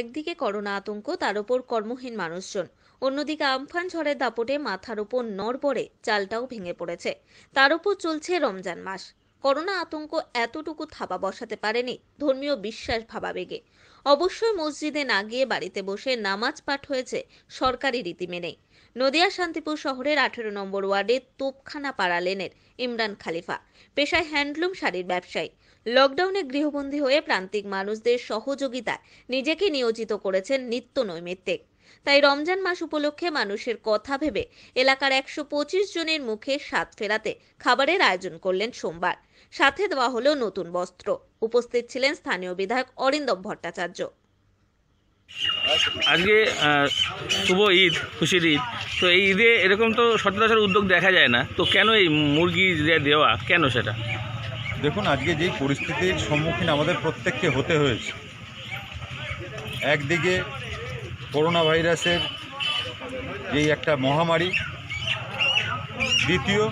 একদিকে করোনা আতঙ্ক, তার উপর কর্মহীন মানুষজন, অন্যদিকে আমফান ঝড়ের দাপটে মাথার উপর নড়বড়ে চালটাও ভেঙে পড়েছে। তার উপর চলছে রমজান মাস। করোনা আতঙ্ক এতটুকু থাবা বসাতে পারেনি ধর্মীয় বিশ্বাস ভাবাবেগে। অবশ্যই মসজিদে না গিয়ে বাড়িতে বসে নামাজ পাঠ হয়েছে সরকারি রীতি মেনে। নদিয়া শান্তিপুর শহরের 18 নম্বর ওয়ার্ডে তোপখানা পাড়া লেনের ইমরান খালিফা পেশায় হ্যান্ডলুম শাড়ির ব্যবসায়ী। লকডাউনে গৃহবন্দী হয়ে প্রান্তিক মানুষদের সহযোগিতায় নিজেকে নিয়োজিত করেছেন নিত্য নৈমিত্তিক। তাই রমজান মাস উপলক্ষে মানুষের কথা ভেবে এলাকার 125 জনের মুখে স্বাদ ফেরাতে খাবারের আয়োজন করলেন সোমবার। সাথে দেওয়া হলো নতুন বস্ত্র। উপস্থিত ছিলেন স্থানীয় বিধায়ক অরিন্দম ভট্টাচার্য। আজকে শুভ ঈদ, খুশির ঈদ। তো এই ঈদে এরকম তো সচরাচর উদ্যোগ দেখা যায় না, তো কেন এই মুরগি দেওয়া, কেন সেটা? দেখুন, আজকে যেই পরিস্থিতির সম্মুখীন আমাদের প্রত্যেককে হতে হয়েছে, একদিকে করোনা ভাইরাসের যেই একটা মহামারী, দ্বিতীয়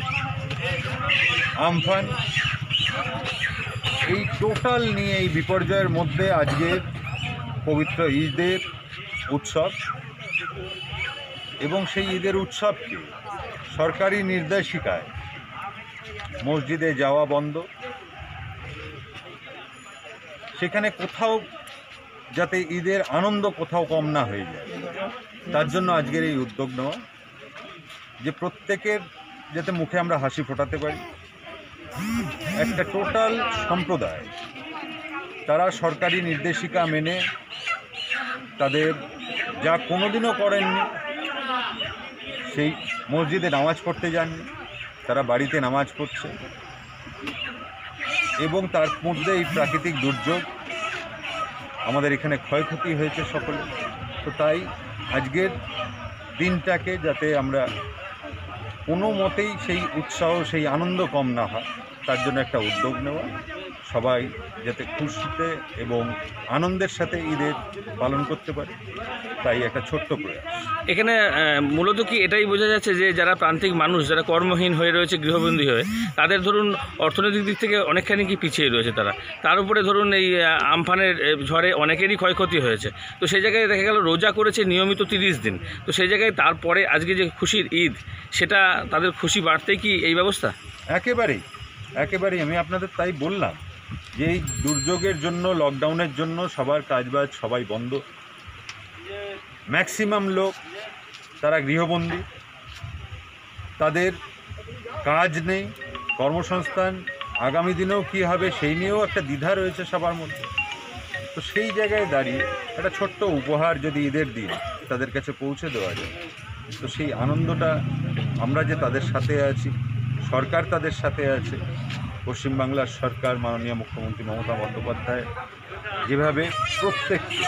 আমফান, এই টোটাল নিয়ে এই বিপর্যয়ের মধ্যে আজকে পবিত্র ঈদের উৎসব, এবং সেই ঈদের উৎসবকে সরকারি নির্দেশিকায় মসজিদে যাওয়া বন্ধ, সেখানে কোথাও যাতে ঈদের আনন্দ কোথাও কম না হয়ে যায়, তার জন্য আজকের এই উদ্যোগ নেওয়া, যে প্রত্যেকের যাতে মুখে আমরা হাসি ফোটাতে পারি। একটা টোটাল সম্প্রদায় তারা সরকারি নির্দেশিকা মেনে তাদের যা কোনোদিনও করেননি, সেই মসজিদে নামাজ পড়তে যাননি, তারা বাড়িতে নামাজ পড়ছে, এবং তার মধ্যে এই প্রাকৃতিক দুর্যোগ, আমাদের এখানে ক্ষয়ক্ষতি হয়েছে সকলে। তো তাই আজকের দিনটাকে যাতে আমরা কোনো মতেই সেই উৎসাহ, সেই আনন্দ কম না হয়, তার জন্য একটা উদ্যোগ নেওয়া, সবাই যাতে খুশিতে এবং আনন্দের সাথে ঈদের পালন করতে পারে, তাই একটা ছোট্ট প্রয়াস। এখানে মূলত কি এটাই বোঝা যাচ্ছে যে যারা প্রান্তিক মানুষ, যারা কর্মহীন হয়ে রয়েছে, গৃহবন্দী হয়ে, তাদের ধরুন অর্থনৈতিক দিক থেকে অনেকখানি কি পিছিয়ে রয়েছে তারা, তার উপরে ধরুন এই আমফানের ঝড়ে অনেকেরই ক্ষয়ক্ষতি হয়েছে। তো সেই জায়গায় দেখা গেল রোজা করেছে নিয়মিত 30 দিন, তো সেই জায়গায় তারপরে আজকে যে খুশির ঈদ, সেটা তাদের খুশি বাড়তেই কি এই ব্যবস্থা? একেবারেই আমি আপনাদের তাই বললাম যে এই দুর্যোগের জন্য, লকডাউনের জন্য সবার কাজবাজ সবাই বন্ধ, ম্যাক্সিমাম লোক তারা গৃহবন্দী, তাদের কাজ নেই, কর্মসংস্থান আগামী দিনেও কী হবে সেই নিয়েও একটা দ্বিধা রয়েছে সবার মধ্যে। তো সেই জায়গায় দাঁড়িয়ে একটা ছোট্ট উপহার যদি ঈদের দিন তাদের কাছে পৌঁছে দেওয়া যায়, তো সেই আনন্দটা, আমরা যে তাদের সাথে আছি, সরকার তাদের সাথে আছে, পশ্চিমবাংলার সরকার মাননীয় মুখ্যমন্ত্রী মমতা বন্দ্যোপাধ্যায় যেভাবে প্রত্যেককে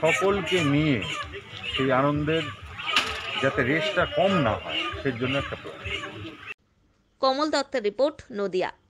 সকলকে নিয়ে সেই আনন্দের যাতে রেশটা কম না হয়, সেই জন্য একটা প্রয়াস। কমল দত্তের রিপোর্ট, নদিয়া।